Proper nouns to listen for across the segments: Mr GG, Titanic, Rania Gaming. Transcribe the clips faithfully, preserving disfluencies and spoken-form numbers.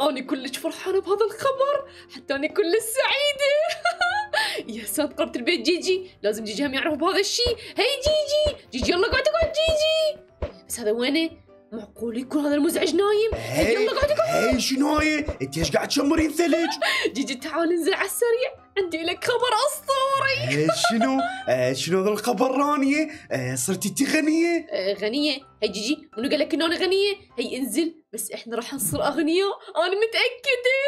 أنا كلش فرحانة بهذا الخبر، حتى أنا كلش سعيدة. يا ساتر قربت البيت جيجي، جي. لازم جيجي هم يعرف بهذا الشيء. هي جيجي، جيجي يلا قعد قعد جيجي. بس هذا وينه؟ معقول يكون هذا المزعج نايم؟ هي يلا قعد قعد. هي شنو هي؟ أنت ليش قاعد تشمرين ثلج؟ جيجي تعال انزل على السريع، عندي لك خبر اسطوري. شنو؟ آه شنو هذا الخبر رانيا؟ آه صرتي انت غنيه؟ آه غنيه؟ هي جيجي منو قال لك انه انا غنيه؟ هي انزل بس احنا راح نصير اغنياء انا متاكده.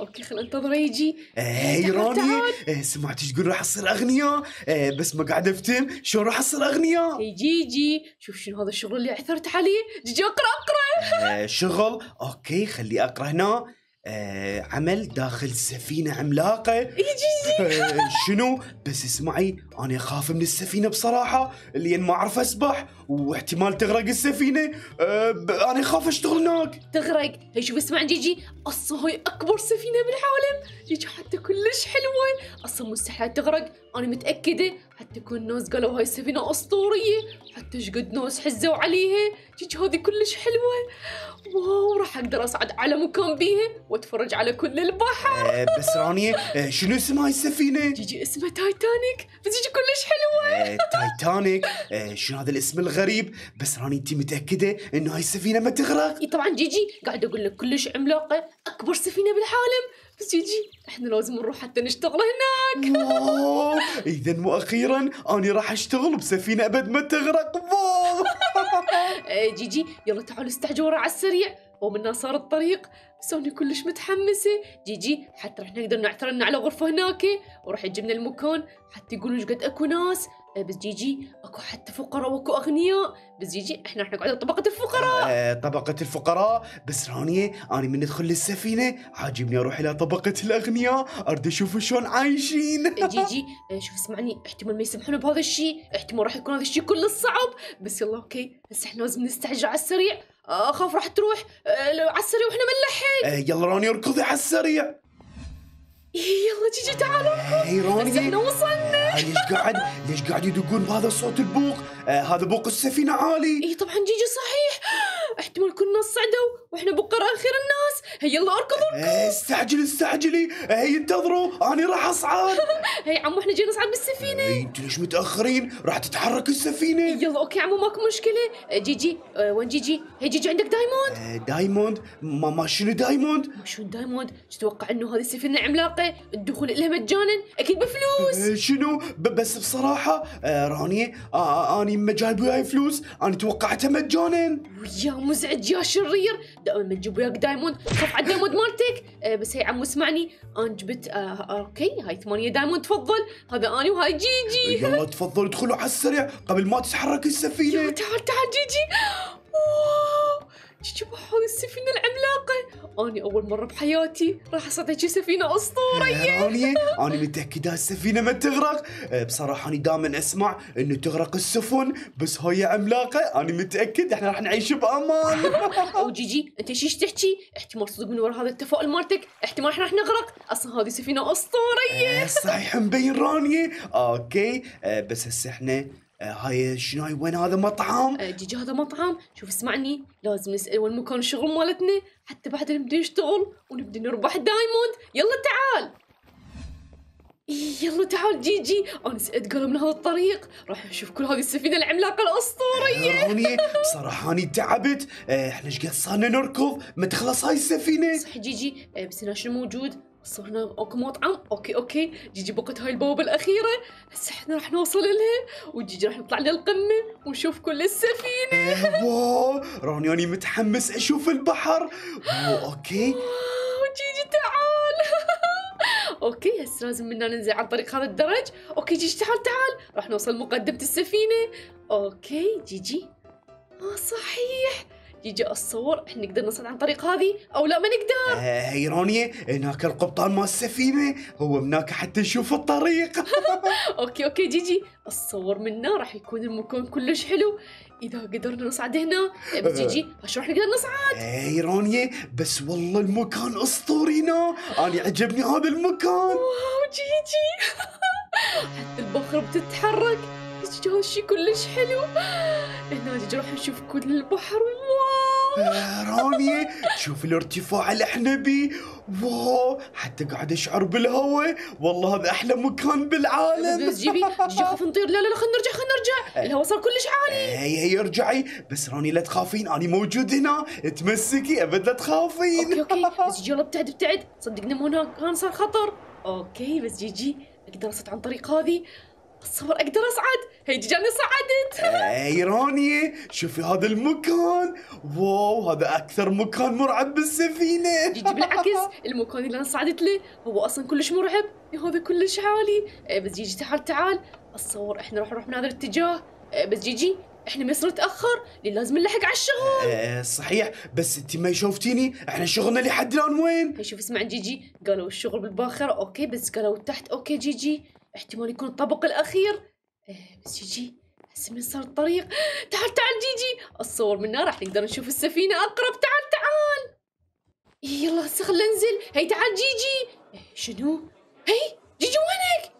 اوكي خل انتظر يجي. آه هي رانيا آه سمعت تقول راح اصير اغنياء آه بس ما قاعد افتهم شلون راح اصير اغنياء. هي جيجي شوف شنو هذا الشغل اللي عثرت عليه. جيجي اقرا اقرا. آه شغل اوكي خلي اقرا هنا. آه عمل داخل سفينة عملاقة. يجي يجي آه شنو؟ بس اسمعي أنا أخاف من السفينة بصراحة لأن ما أعرف أسبح واحتمال تغرق السفينة. آه أنا أخاف أشتغل هناك تغرق. هي شوف اسمع جيجي أصلا هاي أكبر سفينة بالعالم. جيجي حتى كلش حلوة أصلا مستحيل تغرق أنا متأكدة. حتى كل الناس قالوا هاي السفينة أسطورية حتى شقد ناس حزوا عليها. جيجي هذه كلش حلوة واو راح أقدر أصعد على مكان بيها وأتفرج على كل البحر. آه بس رانيا آه شنو اسم هاي السفينة؟ جيجي اسمها تايتانيك. بس جيجي كلش حلوة. آه تايتانيك آه شنو هذا الاسم الغريب. بس رانيا أنت متأكدة إنه هاي السفينة ما تغرق؟ إي طبعا جيجي قاعد أقول لك كلش عملاقة أكبر سفينة بالعالم. بس جيجي احنا لازم نروح حتى نشتغل هناك. واو اذا واخيرا انا راح اشتغل بسفينه ابد ما تغرق. واو جيجي يلا تعالوا استعجورة على السريع ومنا صار الطريق. بس انا كلش متحمسه جيجي حتى راح نقدر نعترن على غرفه هناك وراح يجيبنا المكان حتى يقولوا ايش قد اكو ناس. بس جيجي اكو حتى فقراء واكو اغنياء. بس جيجي احنا راح نقعد طبقه الفقراء. آه طبقه الفقراء. بس رانيا انا من ندخل للسفينه عاجبني اروح الى طبقه الاغنياء اريد اشوف شلون عايشين. جيجي آه شوف اسمعني احتمال ما يسمحون بهذا الشيء احتمال راح يكون هذا الشيء كله صعب. بس يلا اوكي بس احنا لازم نستعجل على السريع اخاف راح تروح آه على السريع واحنا ما نلحق. آه يلا رانيا اركضي على السريع. يلا جيجي تعالوا اركض بس احنا وصلنا. ليش قاعد ليش قاعد يدقون بهذا الصوت البوق؟ آه هذا بوق السفينة عالي. اي طبعا جيجي صحيح احتمال كل الناس صعدوا واحنا بقرا اخر الناس. هي يلا اركضوا اركضوا. آه استعجلي استعجلي. آه هي انتظروا انا راح اصعد. هي عمو احنا جايين نصعد بالسفينة. آه انتوا ليش متاخرين راح تتحرك السفينة. يلا اوكي عمو ماكو مشكلة. آه جيجي آه وين جيجي؟ هي جيجي عندك دايموند؟ آه دايموند ما ما شنو دايموند؟ ما شنو دايموند؟ تتوقع انه هذه السفينة عملاقة الدخول لها مجانا اكيد بفلوس. آه شنو؟ بس بصراحة آه رانيا آه اني ما جايب وياي فلوس انا توقعتها مجانا. ويا مزعج يا شرير دائما ما تجيب وياك دايموند خاف على الدايموند مالتك. آه بس هي عمو اسمعني انا جبت آه آه اوكي هاي ثمانية دايموند تفضل هذا اني وهاي جيجي. يلا تفضل ادخلوا على السريع قبل ما تتحرك السفينة. يلا تعال تعال جيجي. واو جيجي بحول السفينة العملاقة أنا أول مرة بحياتي راح أصعد هيجي سفينة أسطورية. رانيا أنا متأكدة السفينة ما تغرق. بصراحة أنا دائما أسمع إنه تغرق السفن بس هي عملاقة أنا متأكد إحنا راح نعيش بأمان. أو جيجي أنت شيش تحكي؟ احتمال صدق من وراء هذا التفاؤل مالتك احتمال إحنا راح نغرق أصلا هذه سفينة أسطورية. صحيح مبين رانيا. أوكي بس هسه إحنا هاي شنو هاي وين هذا مطعم؟ جيجي هذا مطعم شوف اسمعني لازم نسأل وين مكان الشغل مالتنا حتى بعد نبدا نشتغل ونبدا نربح دايموند. يلا تعال يلا تعال جيجي انا سأت قلم من هذا الطريق راح نشوف كل هذه السفينه العملاقه الاسطوريه. رانيا بصراحه اني تعبت احنا ايش قد صارنا نركض ما تخلص هاي السفينه. صح جيجي بس هنا شنو موجود؟ صرنا اوكي مطعم اوكي اوكي جيجي بقت هاي البوابه الاخيره هسه احنا راح نوصل لها وجيجي راح نطلع للقمه ونشوف كل السفينه. واو راني انا متحمس اشوف البحر. اوكي جيجي تعال. اوكي هسه لازم منا ننزل عن طريق هذا الدرج. اوكي جيجي تعال تعال راح نوصل مقدمه السفينه. اوكي جيجي اه صحيح جيجي اتصور احنا نقدر نصعد عن طريق هذه او لا ما نقدر. آه هي رانيا هناك القبطان مال السفينه هو هناك حتى نشوف الطريق. اوكي اوكي جيجي اتصور منا راح يكون المكان كلش حلو اذا قدرنا نصعد هنا. بس جيجي ايش راح نقدر نصعد؟ آه هي رانيا بس والله المكان اسطوري هنا انا عجبني هذا المكان. واو جيجي حتى البخره بتتحرك. بس جيجي هالشي كلش حلو هنا جيجي راح نشوف كل البحر. واو رانيا شوف الارتفاع اللي احنا بيه، واو حتى قاعد اشعر بالهواء. والله هذا احلى مكان بالعالم. بس جيبي جي خاف نطير. لا لا لا خلينا نرجع خلينا نرجع، الهواء صار كلش عالي. هي هي ارجعي بس راني، لا تخافين انا موجود هنا، تمسكي ابد لا تخافين. اوكي اوكي بس جي يلا ابتعد ابتعد، صدقني مو هناك كان صار خطر. اوكي بس جي جي اقدر اصعد عن طريق هذه، اتصور اقدر اصعد. هي جيجي انا صعدت. اي رانيا شوفي هذا المكان، واو هذا اكثر مكان مرعب بالسفينه. جيجي بالعكس المكان اللي انا صعدت له هو اصلا كلش مرعب، هذا كلش عالي. بس جيجي تعال تعال، اتصور احنا راح نروح من هذا الاتجاه. بس جيجي احنا ما يصير نتاخر، لازم نلحق على الشغل. أه صحيح، بس انت ما شوفتيني احنا شغلنا لحد الان وين؟ شوف اسمع جيجي، قالوا الشغل بالباخره اوكي، بس قالوا تحت اوكي جيجي، احتمال يكون الطبق الاخير. بس جيجي هسه من صار الطريق، تعال تعال جيجي، اتصور من هنا راح نقدر نشوف السفينه اقرب. تعال تعال يلا هسه خلينا ننزل. هي تعال جيجي. شنو؟ هي جيجي وينك؟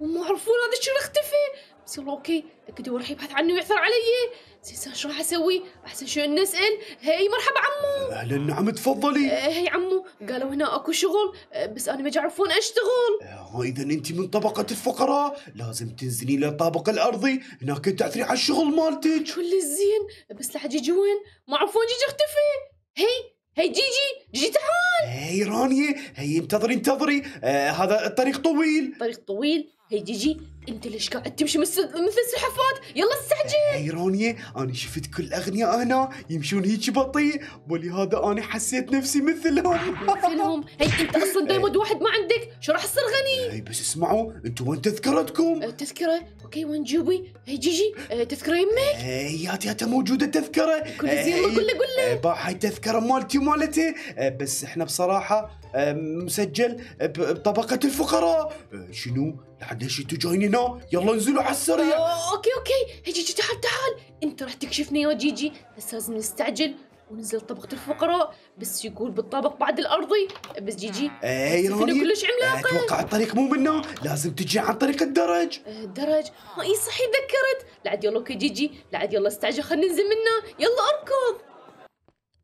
وما عرفون هذا الشغل اختفى. بس يلا اوكي اكيد هو راح يبحث عني ويعثر علي. زين شو راح اسوي؟ احسن شيء ان اسال. هي مرحبا عمو. اهلا نعم تفضلي. هي عمو قالوا هنا اكو شغل، بس انا ما يعرفون اشتغل. اه اذا انت من طبقه الفقراء لازم تنزلي للطابق الارضي، هناك تعثري على الشغل مالتك. كل زين بس لحد جيجي وين؟ ما عرفون جيجي اختفي. هي هي جيجي جيجي تعال. هي رانيا هي انتظري انتظري، آه هذا الطريق طويل طريق طويل. هي جيجي انت ليش قاعد تمشي مثل السلحفاة؟ يلا استعجل. هي رانيا انا شفت كل اغنياء هنا يمشون هيك بطيء، ولهذا انا حسيت نفسي مثلهم مثلهم. هي انت اصلا دايموند واحد ما عندك، شو راح تصير غني؟ هي بس اسمعوا انتوا وين تذكرتكم؟ التذكرة اوكي وين جيبي؟ هي جيجي تذكرة يمك؟ هي ياتا ياتا موجوده تذكرة. كل زين قول له قول له. هاي تذكرة مالتي ومالته، بس احنا بصراحة مسجل بطبقة الفقراء. شنو؟ لحد شي انتوا جايين هنا؟ يلا انزلوا على السريع. اوكي اوكي هي جيجي تعال تعال، انت راح تكشفني يا جيجي، بس لازم نستعجل وننزل طبقة الفقراء. بس يقول بالطابق بعد الارضي. بس جيجي اي رانيا كلش عملاقة، اتوقع الطريق مو منا، لازم تجي عن طريق الدرج. الدرج اي صح تذكرت. لعد يلا اوكي جيجي لعد يلا استعجل خلينا ننزل منا. يلا اركض.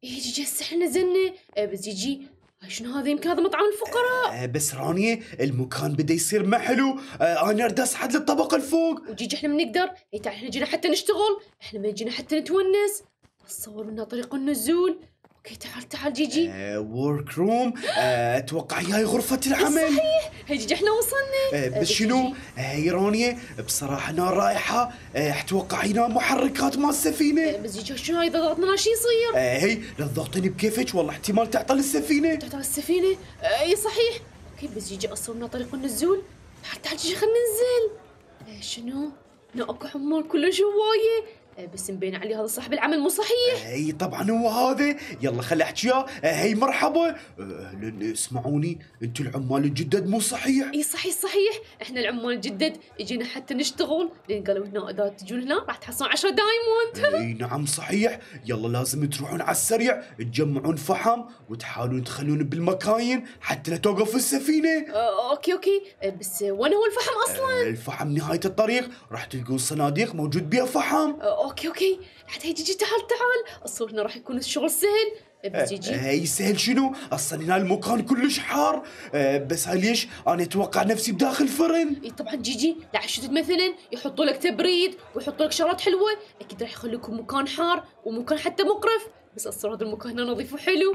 اي جيجي هسه احنا نزلنا. بس جيجي شنو هذا؟ يمكن هذا مطعم الفقراء. آه بس رانيا المكان بدا يصير ما حلو، آه انا اريد اصعد للطبقه الفوق. وجيجي احنا ما نقدر، تعال احنا جينا حتى نشتغل، احنا ما جينا حتى نتونس. اتصور منها طريق النزول. اوكي تعال تعال جيجي. آه ورك روم، آه اتوقع هي غرفه العمل. صحيح هي جيجي احنا وصلنا. آه بس, آه بس شنو؟ هي آه رانيا بصراحه انا الرائحه اتوقع آه هنا محركات مال السفينه. آه بس جيجي شنو اذا ضغطنا شو يصير؟ آه هي لا تضغطيني بكيفك والله احتمال تعطل السفينه. تعطل السفينه؟ اي آه صحيح. اوكي بس جيجي اصورنا طريق النزول. تعال تعال جيجي خلينا ننزل. آه شنو؟ هنا اكو حمار كلش هوايه، بس مبين عليه هذا صاحب العمل مو صحيح. اي طبعا هو هذا. يلا خلي احكي وياه. هي مرحبا. أهلا اسمعوني انتم العمال الجدد مو صحيح. اي صحيح صحيح احنا العمال الجدد اجينا حتى نشتغل، لان قالوا هنا اذا تجون هنا راح تحصلون عشرة دايموند. اي نعم صحيح. يلا لازم تروحون على السريع تجمعون فحم وتحاولون تخلون بالمكاين حتى لا توقف السفينه. أه اوكي اوكي بس وين هو الفحم اصلا؟ أه الفحم نهايه الطريق، راح تلقون صناديق موجود بها فحم. أه اوكي اوكي حتى هي جيجي تعال تعال، اصلا هنا راح يكون الشغل سهل. بس جيجي هي سهل شنو؟ اصلا هنا المكان كلش حار، بس هاي ليش انا اتوقع نفسي بداخل فرن. اي طبعا جيجي لعشتت مثلا يحطوا لك تبريد ويحطوا لك شغلات حلوه، اكيد راح يخليكم مكان حار ومكان حتى مقرف، بس اصلا هذا المكان هنا نظيف وحلو.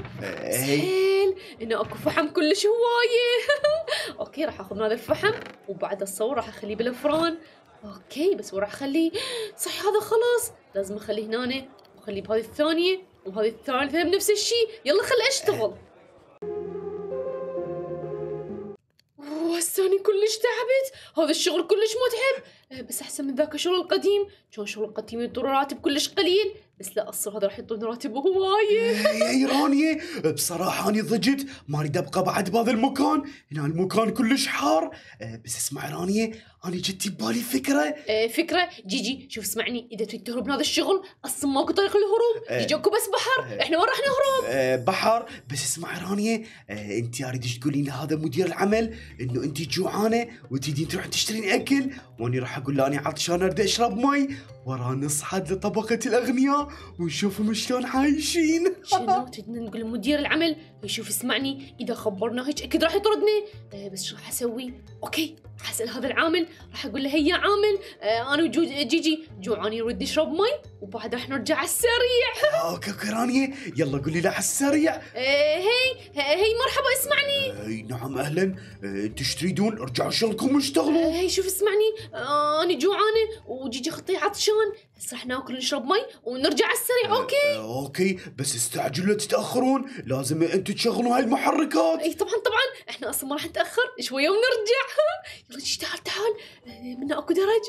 سهل هنا اكو فحم كلش هوايه. اوكي راح اخذ هذا الفحم وبعد الصور راح اخليه بالافران. اوكي بس وراح اخليه صحيح هذا خلاص، لازم اخليه هنا واخليه بهذه الثانيه وبهذه الثالثه بنفس الشيء. يلا خل اشتغل. اوه هساني كلش تعبت، هذا الشغل كلش متعب، بس احسن من ذاك الشغل القديم، كان شغل القديم يعطون راتب كلش قليل، بس لا اصلا هذا راح يعطون راتب هوايه. يا رانيا بصراحه اني ضجت، ما اريد ابقى بعد بهذا المكان، هنا المكان كلش حار. بس اسمع رانيا انا جت ببالي فكره. فكره جيجي شوف اسمعني، اذا تريد تهرب من هذا الشغل اصلا ماكو طريق للهروب، يجيكم بس بحر، احنا وين راح نهرب؟ بحر. بس اسمع رانيا انت اريد تقولي لهذا مدير العمل انه انت جوعانه وتريدين تروحين تشترين اكل، واني راح اقول له اني عطشان اريد اشرب مي، وراه نصعد لطبقه الاغنياء ونشوفهم شلون عايشين. شنو بدنا نقول لمدير العمل يشوف اسمعني، اذا خبرنا هيك اكيد راح يطردني. أه بس شو راح اسوي؟ اوكي راح اسال هذا العامل، راح اقول له هيا عامل أه انا وجيجي جي جوعانين نريد نشرب مي وبعدها راح نرجع على السريع. اوكي اوكي رانيا يلا قولي له على السريع. أه هي هي مرحبا اسمعني. أه نعم اهلا. أه تشتريدون ارجعوا شغلكم واشتغلوا. أه هي شوف اسمعني أه انا جوعانه وجيجي خطي عطشان، بس رح ناكل نشرب مي ونرجع على السريع. اوكي أه اوكي بس استعجلوا لا تتاخرون، لازم انتم تشغلوا هاي المحركات. اي طبعا طبعا احنا اصلا ما راح نتاخر، شويه ونرجع. يلا جيجي تعال تعال منا اكو درج.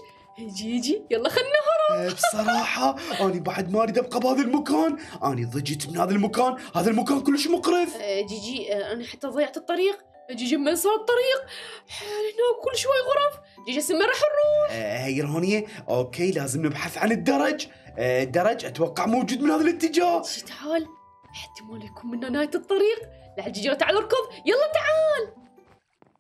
جيجي يلا خلنا نهرب. بصراحة أنا بعد ما أريد أبقى بهذا المكان، أنا ضجت من هذا المكان، هذا المكان كلش مقرف. جيجي أنا حتى ضيعت الطريق، جيجي من صار الطريق هنا كل شوي غرف. جيجي هسه راح نروح؟ هي رانيا أوكي لازم نبحث عن الدرج، الدرج أتوقع موجود من هذا الاتجاه. جيجي تعال احتمال يكون من نهاية الطريق. لا جيجي تعال اركض يلا تعال.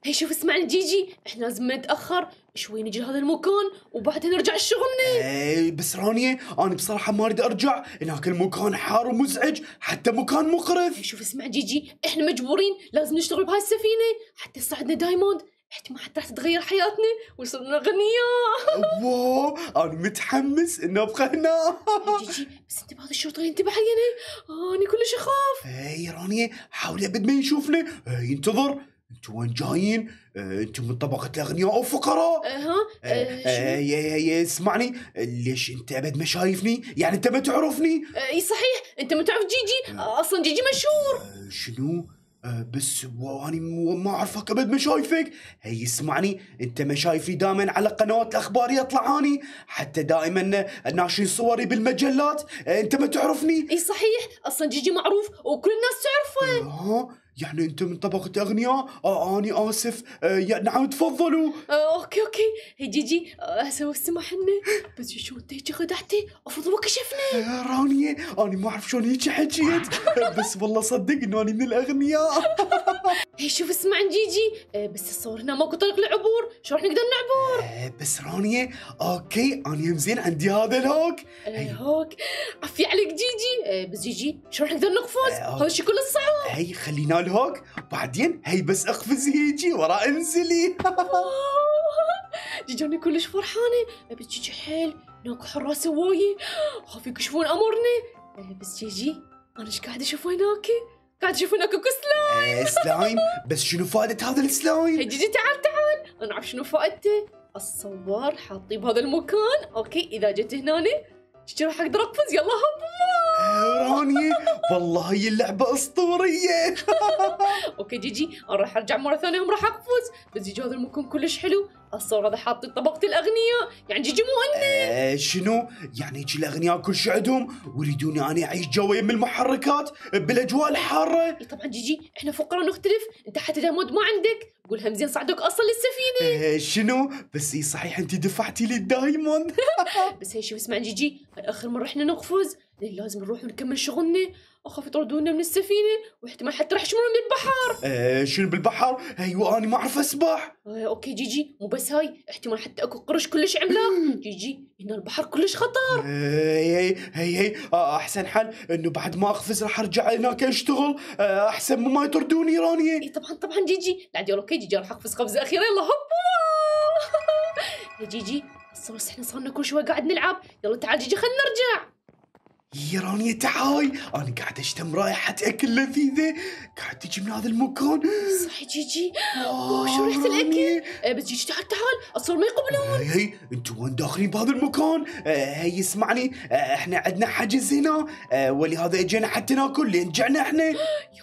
هي شوف اسمعني جيجي احنا لازم نتاخر شوي نجي لهذا المكان وبعدين نرجع لشغلنا. اي بس رانيا انا بصراحه ما اريد ارجع، هناك المكان حار ومزعج حتى مكان مقرف. هي شوف اسمع جيجي احنا مجبورين لازم نشتغل بهاي السفينه حتى يصعدنا دايموند، احتمال حتى راح تتغير حياتنا ويصيرنا اغنياء. واو انا متحمس انه ابقى هنا. جيجي بس انتبه هذا الشرطي انتبه حقنا، انا كلش اخاف. اي رانيا حاول ابد ما يشوفنا ينتظر. انتوا وين جايين؟ انتوا من طبقة الاغنياء او فقراء؟ اها اه اه اه اسمعني ليش انت ابد ما شايفني؟ يعني انت ما تعرفني؟ اي صحيح انت ما تعرف جيجي، اصلا جيجي مشهور. اه شنو؟ اه بس واني ما اعرفك ابد ما شايفك. هي اسمعني انت ما شايفني، دائما على قنوات الاخبار يطلع اني، حتى دائما ناشرين صوري بالمجلات، اه انت ما تعرفني. اي صحيح اصلا جيجي معروف وكل الناس تعرفه. اه يعني انت من طبقة اغنياء؟ آه اني اسف. آه نعم تفضلوا. آه اوكي اوكي هي جيجي هسه سمح لنا بس شو انت هيك خدعتي المفروض ما كشفنا. آه رانيا اني ما اعرف شلون هيك حكيت بس والله صدق انه اني من الاغنياء. هي شوف اسمع جيجي آه بس الصور هنا ماكو طريق للعبور، شو راح نقدر نعبر؟ آه بس رانيا اوكي اني مزين عندي هذا الهوك. آه هوك عفي عليك جيجي. آه بس جيجي شو راح نقدر نقفز؟ آه هذا الشيء كله صعب. هي خلينا الهوك بعدين هي بس اقفزي هيجي ورا انزلي. جيجي كلش فرحانه بس جيجي حيل هناك حراس هوايه خاف يكشفون امرنا. بس جيجي انا ايش قاعد اشوف هناك؟ قاعد اشوف هناك اكو سلايم. سلايم بس شنو فائده هذا السلايم؟ جيجي تعال تعال انا اعرف شنو فائدته، الصوار حاطيه بهذا المكان اوكي اذا جت هنا جيجي راح اقدر اقفز. يلا هبوا رانيا والله هي اللعبة أسطورية. اوكي جيجي انا راح ارجع مرة ثانية هم راح اقفز. بس جيجي هذا المكان كلش حلو، الصورة هذا حاطين طبقة الأغنياء، يعني جيجي مو اني. آه شنو؟ يعني جي الأغنياء كل شيء عندهم ويريدوني أنا أعيش جوا يم المحركات بالأجواء الحارة. طبعا جيجي احنا فقراء نختلف، أنت حتى دامود ما عندك، قول همزين صعدوك أصلا للسفينة. آه شنو؟ بس إي صحيح أنت دفعتي لي الدايموند. بس هي شوف اسمع جيجي آخر مرة احنا نقفز لازم نروح ونكمل شغلنا، اخاف يطردونا من السفينه واحتمال حتى راح يشمرونا من البحر. آه شنو بالبحر؟ ايوه انا ما اعرف اسبح. آه اوكي جيجي مو بس هاي، احتمال حتى اكو قرش كلش عملاق. جيجي هنا البحر كلش خطر. آه هي هي, هي. آه احسن حل انه بعد ما اقفز راح ارجع هناك اشتغل. آه احسن ما يطردوني رانيا. اي طبعا طبعا جيجي لا اوكي جيجي راح اقفز قفزه اخيره يلا هبوا. جيجي صرنا احنا صرنا كل شوي قاعد نلعب، يلا تعال جيجي خلينا نرجع. يا رانيا تعاي انا قاعد اشتم رائحه اكل لذيذه قاعد تجي من هذا المكان. صح جيجي شو ريحه الاكل. بس جيجي تعال تعال الصور ما يقبلون. هي هي انتوا وين داخلين بهذا المكان؟ هي اسمعني احنا عندنا حجز هنا ولهذا اجينا حتى ناكل لين جعنا احنا. يا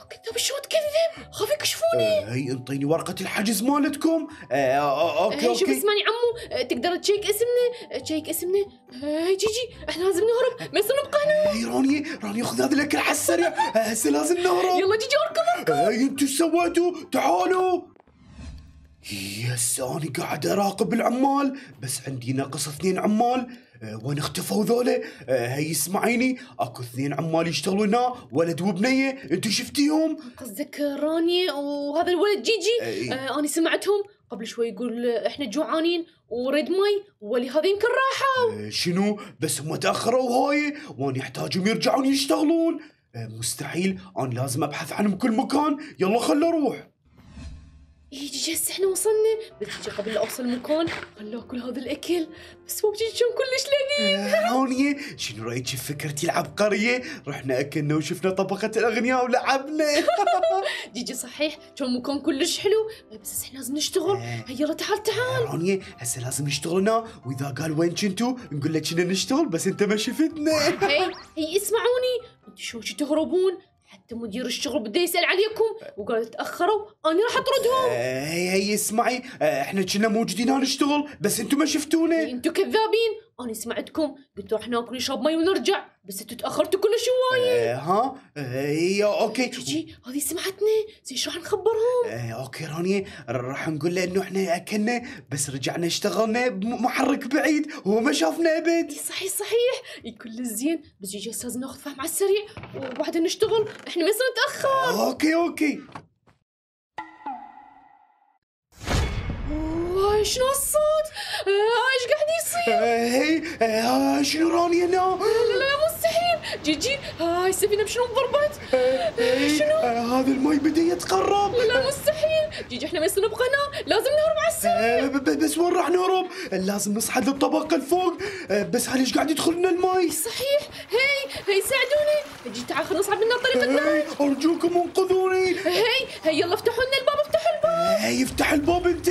كذاب شو تكذب خاف يكشفوني. هي انطيني ورقه الحجز مالتكم. اوكي اوكي شوف اسمعني عمو تقدر تشيك اسمنا تشيك اسمنا. هي جيجي احنا لازم نهرب ما يصير نبقى هنا. اي رانيا رانيا خذ هذا الاكل على السريع هسه لازم نهرب. يلا جيجي اركض اركض. اي انتوا ايش سويتوا؟ تعالوا. يس انا قاعد اراقب العمال بس عندي ناقص اثنين عمال. أه وين اختفوا ذولا؟ أه هي اسمعيني اكو اثنين عمال يشتغلوا هنا ولد وبنيه انتوا شفتيهم؟ قصدك رانيا وهذا الولد جيجي؟ أه أه انا سمعتهم قبل شوي يقول احنا جوعانين وريد ماي ولهذا يمكن راحوا. شنو بس هم تاخروا هاي وأنا يحتاجون يرجعون يشتغلون. مستحيل أنا لازم أبحث عنهم كل مكان. يلا خل أروح. يجي هسه احنا وصلنا بس جي قبل لا اوصل مكان خلوا اكل هذا الاكل بس مو بجي شلون كلش لذيذ. رانيا شنو رايك فكرتي العبقريه؟ رحنا اكلنا وشفنا طبقه الاغنياء ولعبنا. جيجي صحيح كان مكان كلش حلو بس احنا لازم نشتغل. يلا تعال تعال رانيا هسه لازم نشتغلنا واذا قال وين كنتوا نقول لك كنا نشتغل بس انت ما شفتنا. هي اسمعوني انتوا شو تهربون؟ حتى مدير الشغل بده يسأل عليكم وقال تأخروا أنا راح أطردهم. هي هي اسمعي احنا كنا موجودين هنا نشتغل بس انتم ما شفتونا. انتم كذابين أنا سمعتكم قلتوا راح ناكل نشرب مي ونرجع بس انتم تأخرتوا كلش هواية. ها هي اوكي جيجي هذه سمعتنا زين شو راح نخبرهم؟ اوكي رانيا راح نقول له انه احنا أكلنا بس رجعنا اشتغلنا بمحرك بعيد وهو ما شافنا أبد. صحيح صحيح كلش زين بس جيجي لازم ناخذ فهم على السريع وبعدين نشتغل احنا ما يصير نتأخر. اوكي اوكي واي شنو الصوت؟ ايش قاعد يصير؟ هي شنو رانيا هنا؟ لا لا مستحيل جيجي هاي السفينة شنو انضربت؟ شنو؟ هذا المي بدا يتقرب. لا لا مستحيل جيجي احنا ما يصير نبقى هنا لازم نهرب على السريع. بس وين راح نهرب؟ لازم نصعد للطبقة لفوق بس على ايش قاعد يدخل لنا المي؟ صحيح هي هي ساعدوني جيجي تعال خلينا نصعد من الطريق الثاني. ارجوكم انقذوني. هي هي يلا افتحوا لنا الباب افتحوا الباب. هي افتح الباب انت.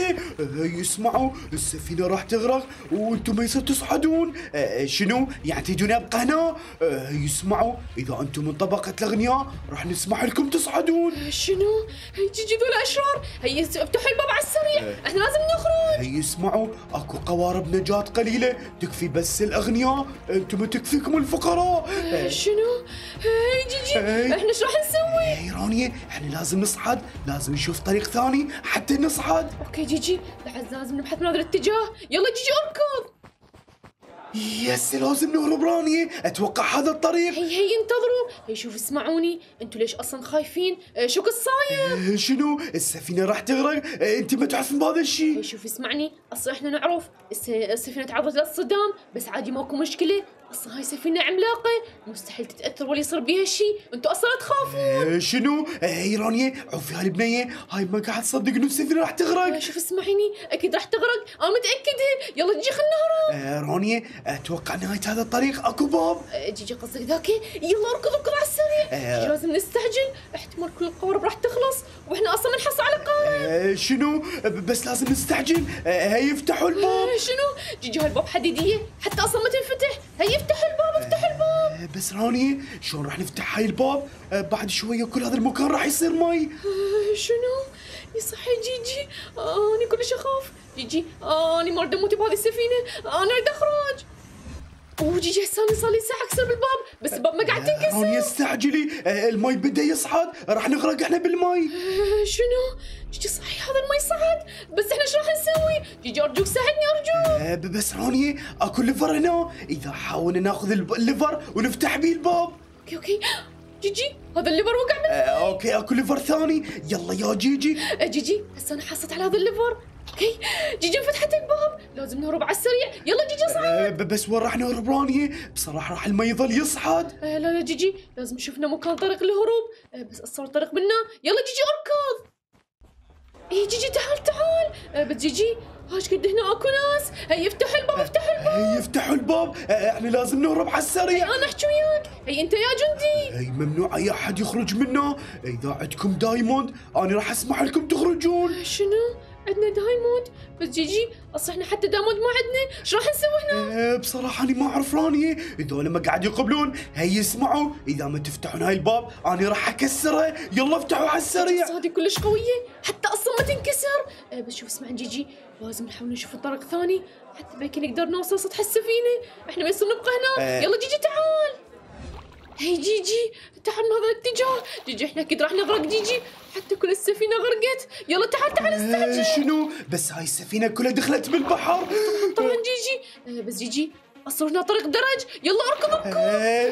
هي اسمعوا السفينة راح تغرق وانتم ما يصير تصعدون. آه شنو؟ يعني تجون ابقى هنا؟ آه يسمعوا اذا انتم من طبقة الاغنياء راح نسمح لكم تصعدون. آه شنو؟ هي جيجي ذول اشرار هي افتحوا الباب على السريع. آه احنا لازم نخرج. هي يسمعوا اكو قوارب نجاة قليلة تكفي بس الاغنياء انتم تكفيكم الفقراء. آه آه شنو؟ هي جيجي آه احنا شو راح نسوي؟ هي رانيا احنا لازم نصعد لازم نشوف طريق ثاني حتى نصعد. اوكي جيجي بعد لازم نبحث من هذا الاتجاه. يلا جيجي اركض. يس لازم نهرب رانيا اتوقع هذا الطريق. هي هي انتظروا هي شوف اسمعوني انتوا ليش اصلا خايفين؟ شو كل صاير؟ شنو السفينه راح تغرق انت ما تعرفين بهذا الشيء. هي شوف اسمعني اصلا احنا نعرف السفينه تعرضت للصدام بس عادي ماكو مشكله اصلا هاي سفينه عملاقه مستحيل تتاثر ولا يصير بيها شيء انتوا اصلا تخافون. شنو؟ هي رانيا عوفي هالبنيه هاي ما قاعد تصدق انه السفينه راح تغرق. شوف اسمعيني اكيد راح تغرق انا متاكده يلا جيجي خلينا نهرب. رانيا اتوقع نهايه هذا الطريق اكو باب. جيجي قصدك ذاكي يلا اركض اركض على السريع. جيجي لازم نستعجل احتمال كل القوارب راح تخلص واحنا اصلا بنحص على قارب. شنو؟ بس لازم نستعجل هي افتحوا الباب. شنو؟ جيجي هالباب حديديه حتى اصلا ما تنفتح. هي افتحوا الباب افتحوا الباب. بس رانيا شلون راح نفتح هاي الباب؟ بعد شويه كل هذا المكان راح يصير مي. شنو؟ يصحي جيجي انا كلش اخاف. جيجي انا ما اريد اموت بهذه السفينه انا اريد اخرج. وجيجي هسه صار لي ساعه اكسر بالباب بس الباب ما قاعد ينكسر. رانيا استعجلي المي بدا يصعد راح نغرق احنا بالمي. شنو؟ جيجي صحيح هذا المي صعد بس احنا شو راح نسوي؟ جيجي ارجوك ساعدني ارجوك. بس رانيا اكو ليفر هنا اذا حاولنا ناخذ الليفر ونفتح بيه الباب. اوكي اوكي جيجي هذا الليفر وقع من المي. اوكي اكو ليفر ثاني يلا يا جيجي. جيجي هسه انا حصلت على هذا الليفر. اوكي جيجي فتحت الباب لازم نهرب على السريع يلا جيجي صعد. أه بس وين راح نهرب رانيا؟ بصراحه راح المي يظل يصعد. أه لا لا جيجي لازم شفنا مكان طريق الهروب. أه بس صار طريق منا يلا جيجي اركض. اي جيجي تعال تعال. أه بس جيجي ايش قد هنا اكو ناس. هي افتحوا الباب افتحوا الباب. هي افتحوا الباب احنا لازم نهرب على السريع. انا احكي وياك هي انت يا جندي. هي ممنوع اي احد يخرج منا اذا عندكم دايموند انا راح اسمح لكم تخرجون. شنو؟ عندنا دايموند بس جيجي اصلا احنا حتى دايموند ما عندنا ايش راح نسوي هنا؟ بصراحه انا ما اعرف رانيا هذول ما قاعد يقبلون. هي اسمعوا اذا ما تفتحون هاي الباب انا راح اكسره يلا افتحوا على السريع. هذه كلش قويه حتى اصلا ما تنكسر. بس شوف اسمع جيجي لازم نحاول نشوف طريق ثاني حتى بيكي نقدر نوصل سطح السفينه احنا ما يصير نبقى هنا. يلا جيجي تعال. هي جيجي تعال من هذا الاتجاه. جيجي احنا اكيد راح نغرق جيجي حتى كل السفينه غرقت يلا تعال تعال استعجل. شنو؟ بس هاي السفينه كلها دخلت بالبحر. طبعا جيجي. بس جيجي صرنا طريق درج، يلا اركض اركض.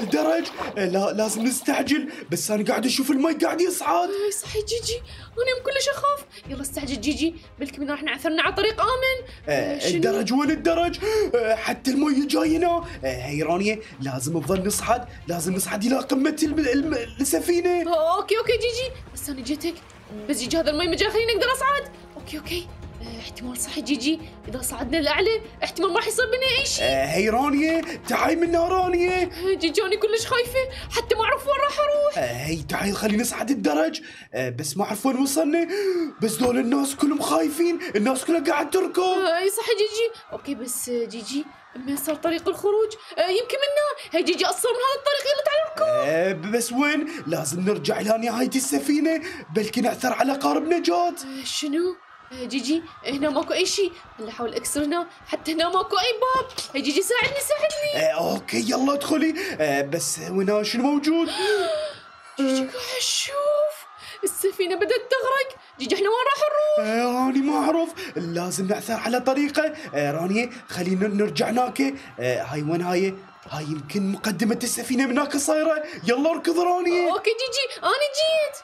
الدرج لا لازم نستعجل، بس انا قاعد اشوف المي قاعد يصعد. اي صحيح جيجي، انا يوم كلش اخاف. يلا استعجل جيجي، بلكي من احنا عثرنا على طريق امن. آه الدرج، وين الدرج؟ آه حتى المي جاينا. آه هي رانيا لازم نظل نصعد، لازم نصعد الى قمه السفينه. آه اوكي اوكي جيجي، بس انا جيتك، بس جيجي هذا المي ما جاي خليني اقدر اصعد. اوكي اوكي احتمال صحيح جيجي، اذا صعدنا الاعلى احتمال ما راح يصير بنا اي شيء. آه هي رانيا تعي منا رانيا. جيجي انا كلش خايفه، حتى ما اعرف وين راح اروح. آه هي تعي خلينا نصعد الدرج. آه بس ما اعرف وين وصلنا، بس دول الناس كلهم خايفين، الناس كلها قاعد تركض. آه اي صح جيجي. اوكي بس جيجي ما صار طريق الخروج. آه يمكن منها. هي جيجي اصلا من هذا الطريق، يلا تعالي نركض. آه بس وين؟ لازم نرجع الى نهايه السفينه، بلكي نعثر على قارب نجاة. آه شنو؟ جيجي هنا ماكو اي شيء، هلا حاول اكسر هنا، حتى هنا ماكو اي باب. هي جيجي ساعدني ساعدني. آه اوكي يلا ادخلي. آه بس هنا شنو موجود؟ جيجي قاعد اشوف السفينه بدات تغرق. جيجي احنا وين راح نروح؟ آه انا ما اعرف، لازم نعثر على طريقه. آه رانيا خلينا نرجع هناك. آه هاي وين هاي؟ هاي يمكن مقدمه السفينه هناك صايره، يلا اركض رانيا. آه اوكي جيجي انا جيت.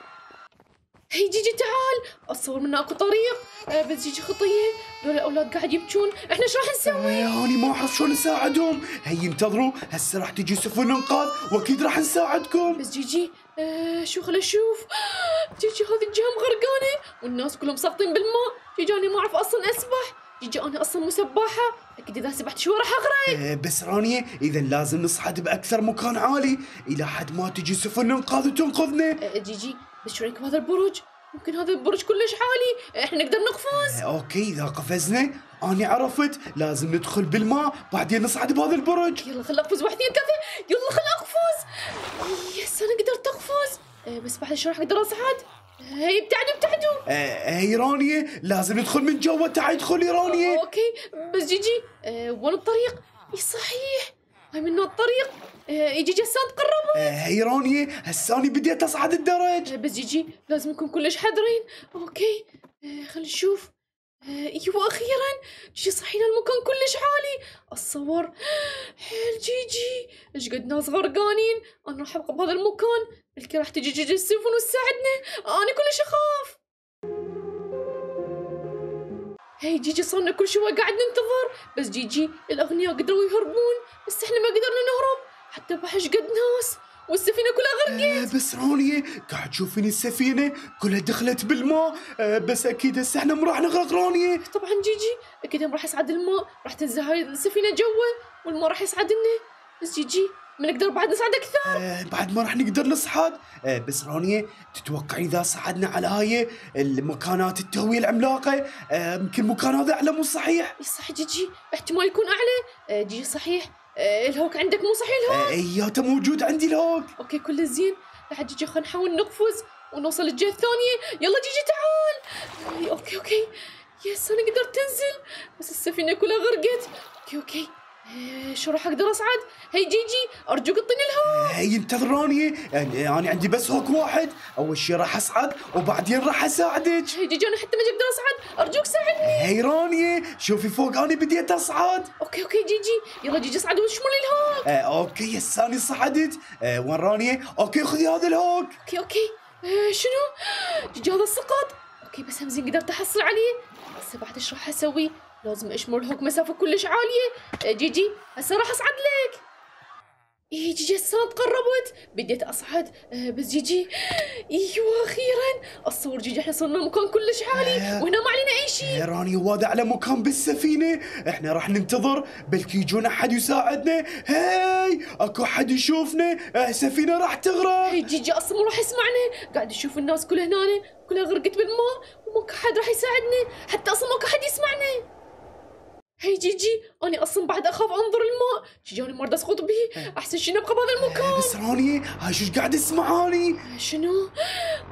هي جيجي تعال، اتصور من اكو طريق. أه بس جيجي خطيه، دول الاولاد قاعد يبكون، احنا شو راح نسوي؟ آه انا ما اعرف شلون نساعدهم. هي انتظروا هسه راح تجي سفن انقاذ واكيد راح نساعدكم. بس جيجي آه شو خل اشوف. جيجي هذه الجهه مغرقانه والناس كلهم ساقطين بالماء. جيجي انا ما اعرف اصلا اسبح، جيجي انا اصلا مو سباحه، اكيد اذا سبحت شو راح اغرق. آه بس رانيا اذا لازم نصعد باكثر مكان عالي الى حد ما تجي سفن انقاذ وتنقذنا. آه جيجي بس شو رايك بهذا البرج؟ ممكن هذا البرج كلش عالي، احنا نقدر نقفز. آه اوكي اذا قفزنا انا عرفت، لازم ندخل بالماء بعدين نصعد بهذا البرج. يلا خل اقفز، واحد اثنين ثلاثة، يلا خل اقفز. يس انا قدرت اقفز. آه بس بعد شو راح اقدر اصعد؟ هي ابتعدوا ابتعدوا. آه هي رانيا لازم ندخل من جوا، تعي ادخلي رانيا. آه اوكي بس جيجي آه وين الطريق؟ اي صحيح هاي منو الطريق. جيجي هسه تقربت. هي رانيا هسه انا بديت اصعد الدرج. بس جيجي لازم نكون كلش حذرين. اوكي خلينا نشوف. ايوه اخيرا جيجي صحينا، المكان كلش عالي، اتصور حيل جيجي ايش قد ناس غرقانين. انا راح ابقى بهذا المكان، الكل راح تجي جيجي السفن وتساعدنا، انا كلش اخاف. هي جيجي صرنا كل شوي قاعد ننتظر، بس جيجي الاغنياء قدروا يهربون، بس احنا ما قدرنا نهرب، حتى بحش قد ناس والسفينه كلها غرقت. آه بس رانيا قاعد تشوفيني السفينه كلها دخلت بالماء. آه بس اكيد هسه احنا ما راح نغرق رانيا. طبعا جيجي اكيد ما راح يصعد الماء، راح تنزل هاي السفينه جوا والماء راح يصعد لنا. بس جيجي ما نقدر بعد نصعد اكثر. آه بعد ما راح نقدر نصعد. آه بس رانيا تتوقعي اذا صعدنا على هاي المكانات التهويه العملاقه يمكن آه مكان هذا اعلى مو صحيح؟ صح جيجي احتمال يكون اعلى. آه جيجي صحيح. آه الهوك عندك مو صحيح الهوك؟ اياته موجود عندي الهوك. اوكي كله زين، لحد جيجي خلينا نحاول نقفز ونوصل للجهه الثانيه. يلا جيجي تعال. آه اوكي اوكي يس انا قدرت انزل، بس السفينه كلها غرقت. اوكي اوكي آه شو راح اقدر اصعد؟ هي جيجي ارجوك اعطيني الهوك. آه هي انتظر رانيا، يعني انا عندي بس هوك واحد، اول شيء راح اصعد وبعدين راح اساعدك. هي جيجي انا حتى ما اقدر اصعد، ارجوك ساعدني. آه هي رانيا شوفي فوق انا بديت اصعد. اوكي اوكي جيجي يلا جيجي اصعد وشمل الهوك. آه اوكي هسه انا صعدت. آه وين رانيا؟ اوكي خذي هذا الهوك. اوكي اوكي آه شنو؟ جيجي هذا سقط. اوكي بس هم زين قدرت احصل عليه، بس بعد ايش راح اسوي؟ لازم اشمر الهوك مسافه كلش عاليه. جيجي هسه راح اصعد لك. اي جيجي هسه تقربت، بديت اصعد. أه بس جيجي ايوه اخيرا اتصور جيجي احنا صرنا مكان كلش عالي وهنا ما علينا اي شيء. راني واد على مكان بالسفينه، احنا راح ننتظر بلكي يجون احد يساعدنا. هاي اكو احد يشوفنا، السفينه راح تغرق. جيجي اصلا مو راح يسمعنا، قاعد يشوف الناس كلها هنا كلها غرقت بالماء وماكو احد راح يساعدنا، حتى اصلا ماكو احد يسمعنا. هي جيجي انا اصلا بعد اخاف انظر الماء، جيجي انا ما اريد اسقط به، احسن شي نبقى بهذا المكان. بس رانيا هاي شو قاعد اسمعاني؟ شنو؟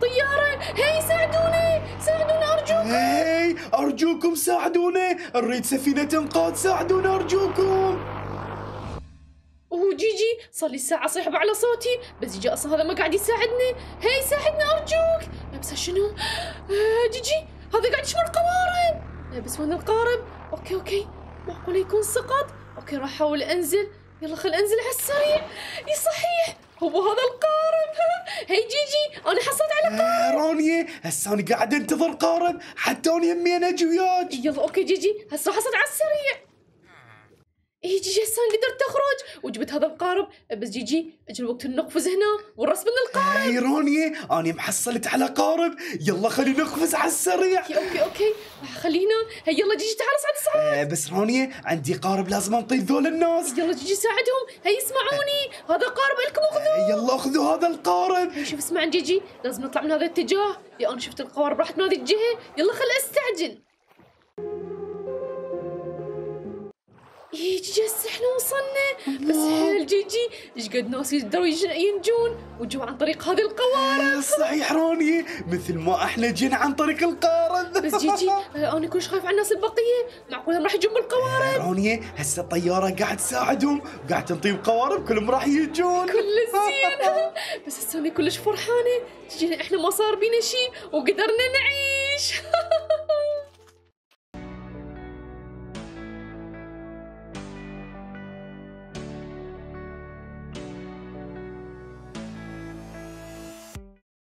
طياره. هي ساعدوني ساعدونا ارجوكم. هي ارجوكم ساعدوني، نريد سفينه انقاذ، ساعدونا ارجوكم. وجيجي صار لي ساعه صيحبه على صوتي، بس جيجي اصلا هذا ما قاعد يساعدني. هي ساعدنا ارجوك. بس شنو؟ آه جيجي هذا قاعد يشمر قوارب. بس وين القارب؟ اوكي اوكي معقول يكون سقط. اوكي راح احاول انزل، يلا خل انزل على السريع. اي صحيح، هو هذا القارب. هي جيجي انا حصلت على قارب. آه رانيا هسه انا قاعد انتظر قارب حتى انا يمين اجي وياك. يلا اوكي جيجي هسه راح اصعد على السريع. اي جيجي هسه انا قدرت اخرج وجبت هذا القارب، بس جيجي اجل وقت نقفز هنا ونرسم لنا القارب. اي رانيا انا محصلت على قارب، يلا خلينا نقفز على السريع. اوكي اوكي اوكي راح خلينا. هي يلا جيجي تعال اصعد السريع. آه بس رانيا عندي قارب لازم انطي ذول الناس. يلا جيجي ساعدهم، هي اسمعوني آه هذا قارب الكم اخذوه. آه يلا اخذوا هذا القارب. شوف اسمع جيجي لازم نطلع من هذا الاتجاه، يا انا شفت القوارب راحت من هذه الجهه، يلا خل استعجل. اي جيجي هسه احنا وصلنا، بس حلو جيجي ايش قد ناس يقدروا ينجون وجوا عن طريق هذه القوارب. صحيح رانيا مثل ما احنا جينا عن طريق القارب. بس جيجي انا كلش خايف على الناس البقيه، معقول راح يجون بالقوارب؟ رانيا هسه الطياره قاعد تساعدهم، قاعد تنطيهم قوارب كلهم راح يجون. كل زين بس هسه انا كلش فرحانه، جيجي احنا ما صار بينا شيء وقدرنا نعيش.